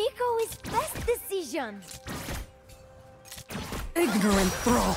Nico's best decision. Ignorant thrall.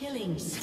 Killings.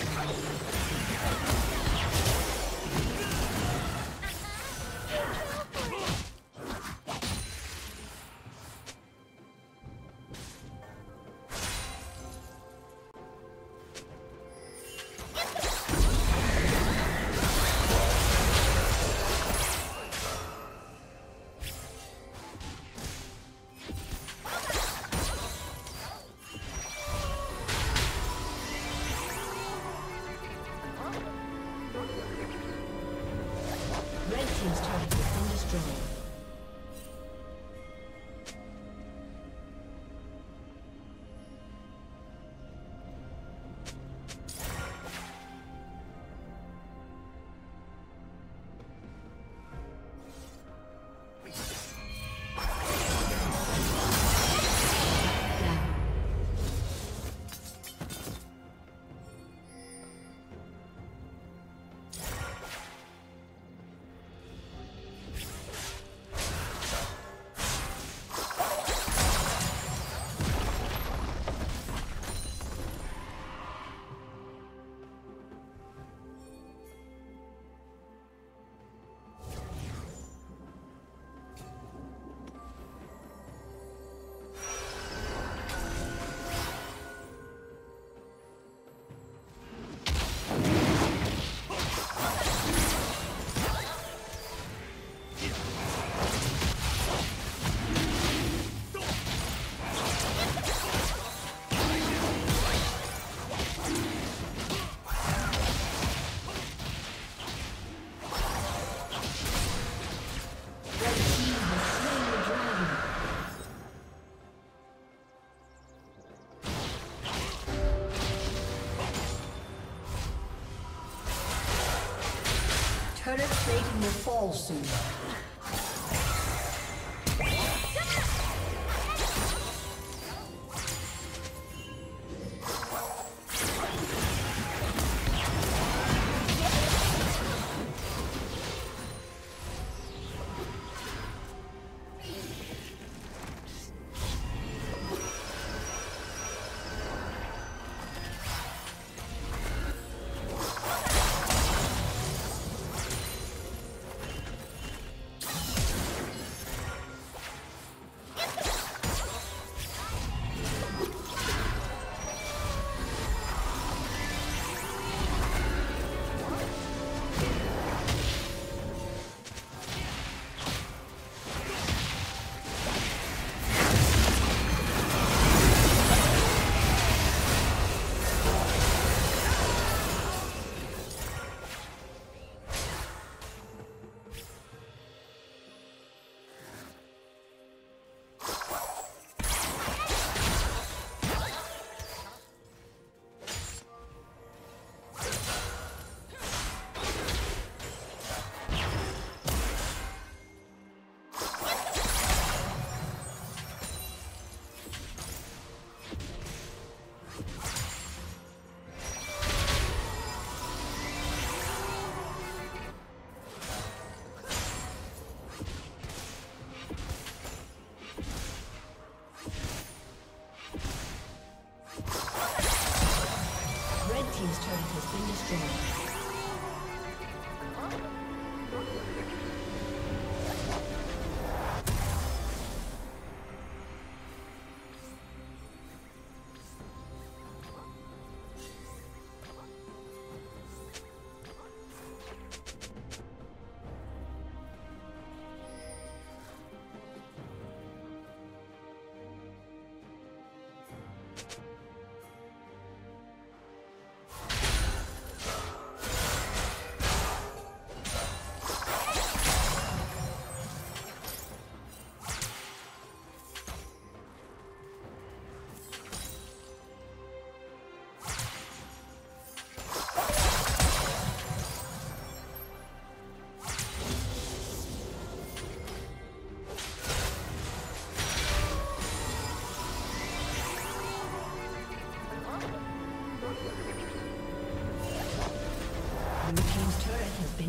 Turret plating will fall soon.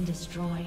Destroyed.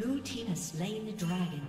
Blue team has slain the dragon.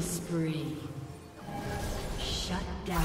Spree. Shut down.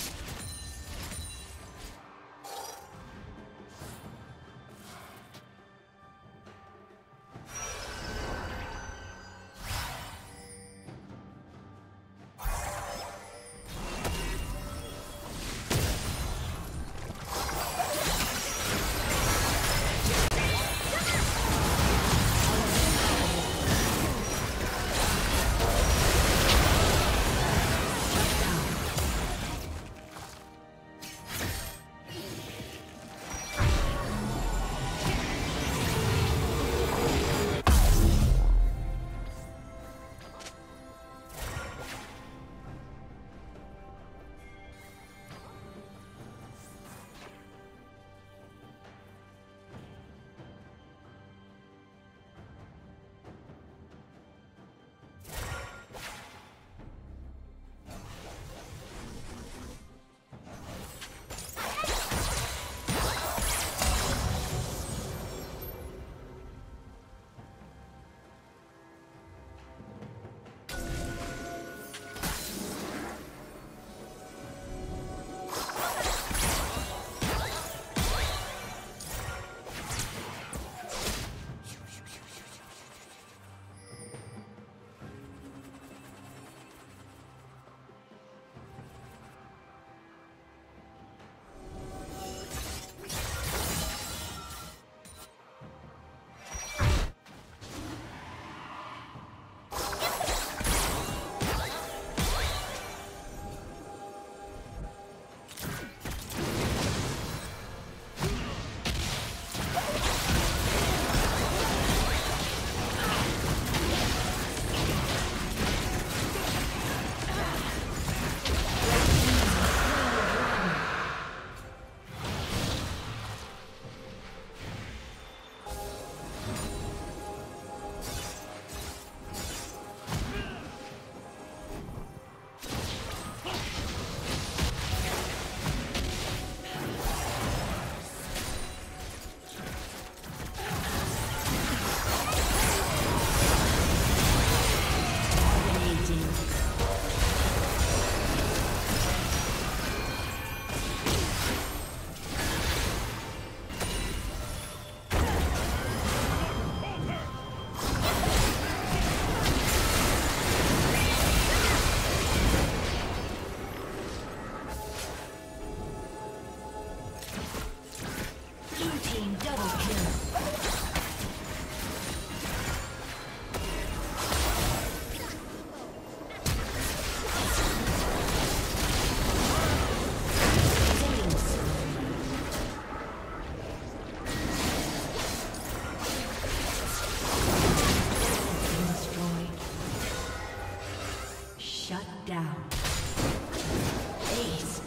down. Aced.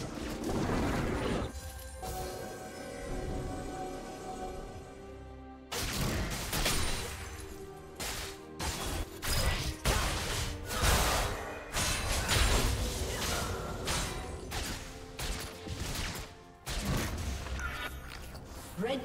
Red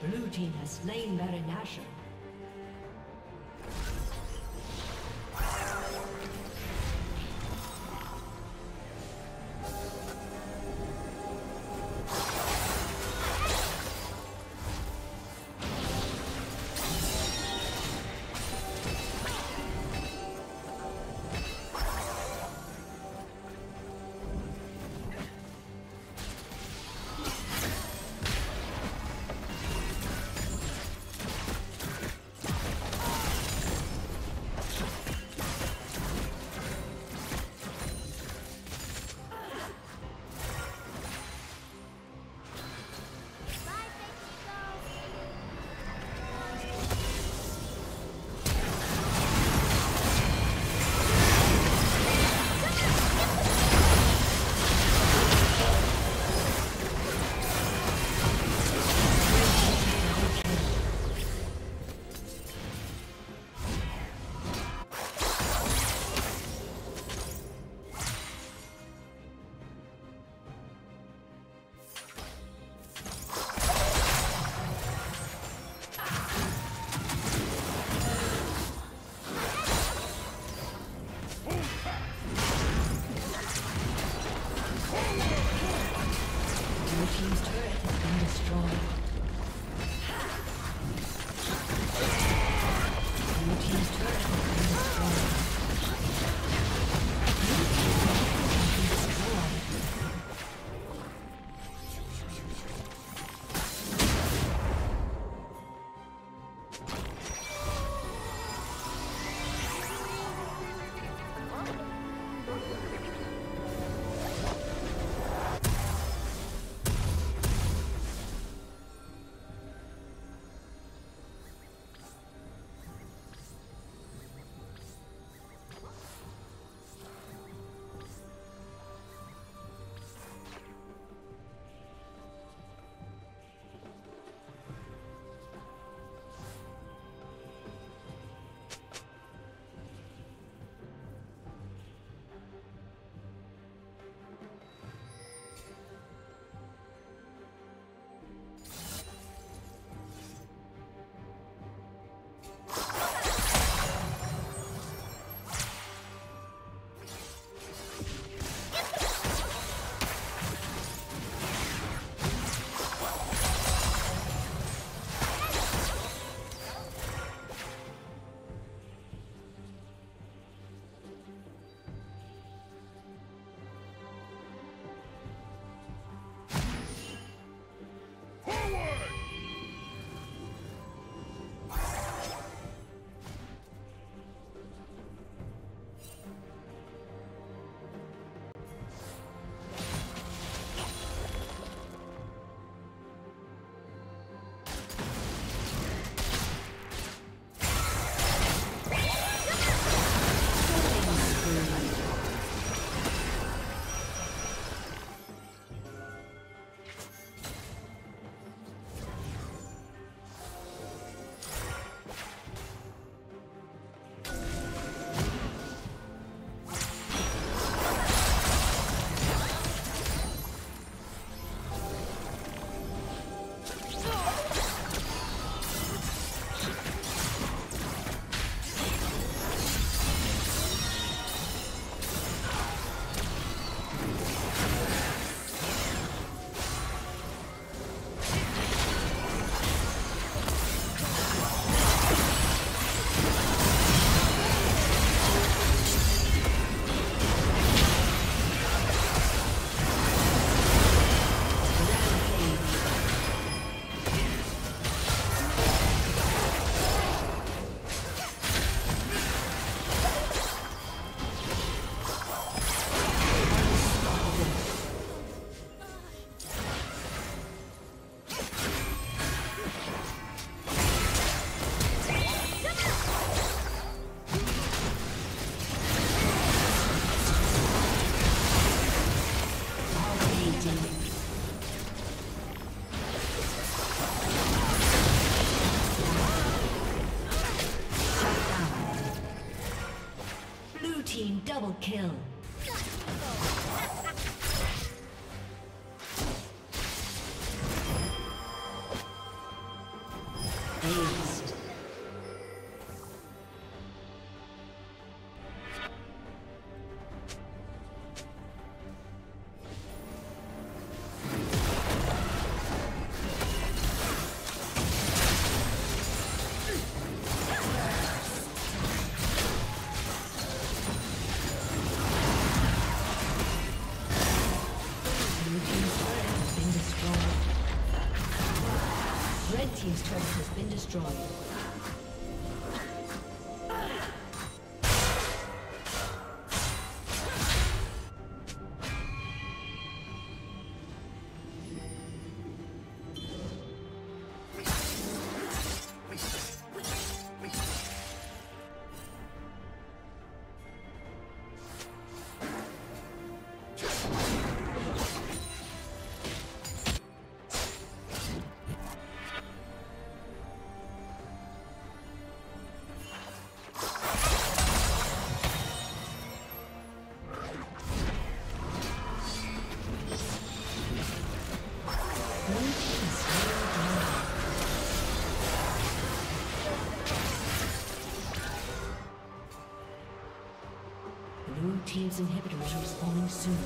Blue team has slain Baron Nashor. Double kill. His turret has been destroyed. Team's inhibitors are spawning soon.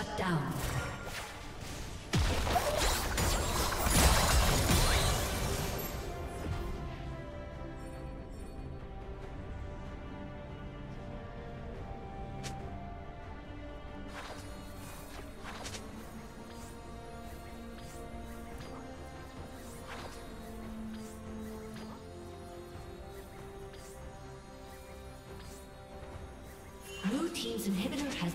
Shut down. Team's inhibitor has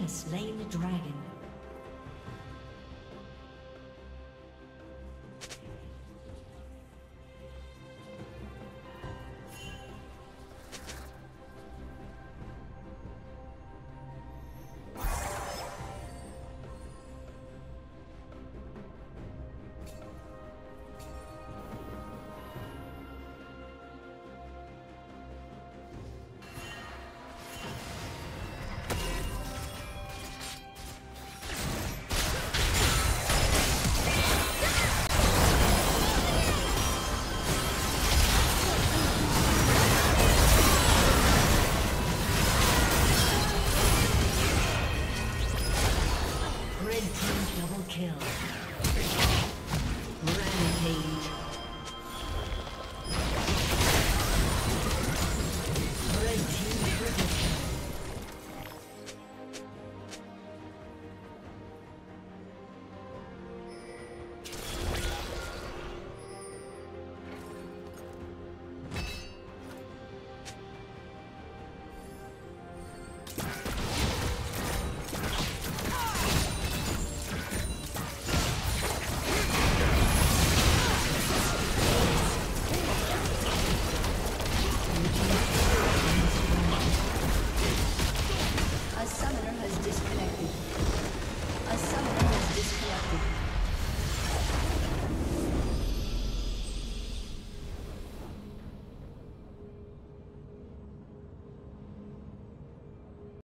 Has slain the dragon.